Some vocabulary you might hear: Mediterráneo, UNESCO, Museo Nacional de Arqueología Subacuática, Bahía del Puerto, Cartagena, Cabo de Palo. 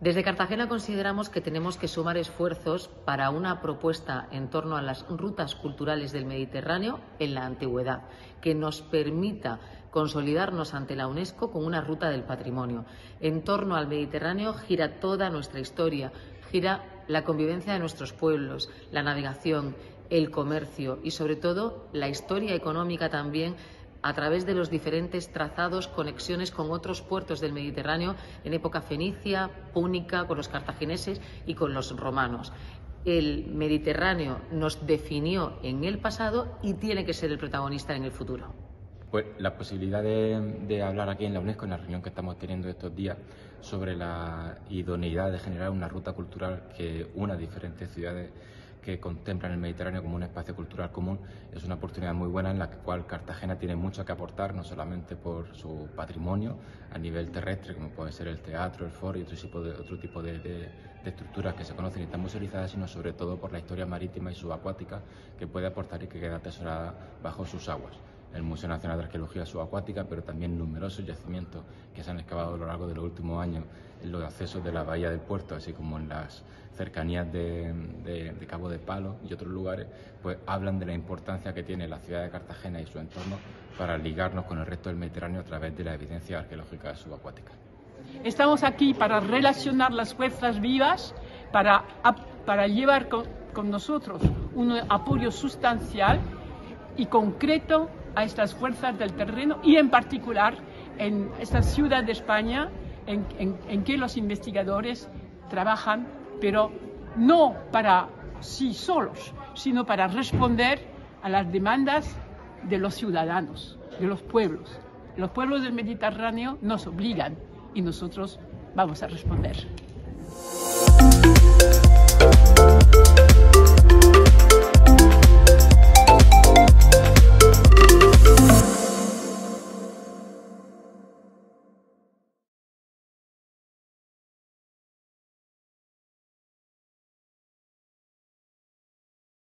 Desde Cartagena consideramos que tenemos que sumar esfuerzos para una propuesta en torno a las rutas culturales del Mediterráneo en la antigüedad, que nos permita consolidarnos ante la UNESCO con una ruta del patrimonio. En torno al Mediterráneo gira toda nuestra historia, gira la convivencia de nuestros pueblos, la navegación, el comercio y, sobre todo, la historia económica también, a través de los diferentes trazados, conexiones con otros puertos del Mediterráneo en época fenicia, púnica, con los cartagineses y con los romanos. El Mediterráneo nos definió en el pasado y tiene que ser el protagonista en el futuro. Pues la posibilidad de hablar aquí en la UNESCO, en la reunión que estamos teniendo estos días, sobre la idoneidad de generar una ruta cultural que una diferentes ciudades que contemplan el Mediterráneo como un espacio cultural común, es una oportunidad muy buena en la cual Cartagena tiene mucho que aportar, no solamente por su patrimonio a nivel terrestre, como puede ser el teatro, el foro y otro tipo de estructuras que se conocen y están musealizadas, sino sobre todo por la historia marítima y subacuática que puede aportar y que queda atesorada bajo sus aguas. El Museo Nacional de Arqueología Subacuática, pero también numerosos yacimientos que se han excavado a lo largo de los últimos años en los accesos de la Bahía del Puerto, así como en las cercanías de Cabo de Palo y otros lugares, pues hablan de la importancia que tiene la ciudad de Cartagena y su entorno para ligarnos con el resto del Mediterráneo a través de la evidencia arqueológica subacuática. Estamos aquí para relacionar las fuerzas vivas, para llevar con nosotros un apoyo sustancial y concreto a estas fuerzas del terreno y en particular en esta ciudad de España en que los investigadores trabajan, pero no para sí solos, sino para responder a las demandas de los ciudadanos, de los pueblos. Los pueblos del Mediterráneo nos obligan y nosotros vamos a responder.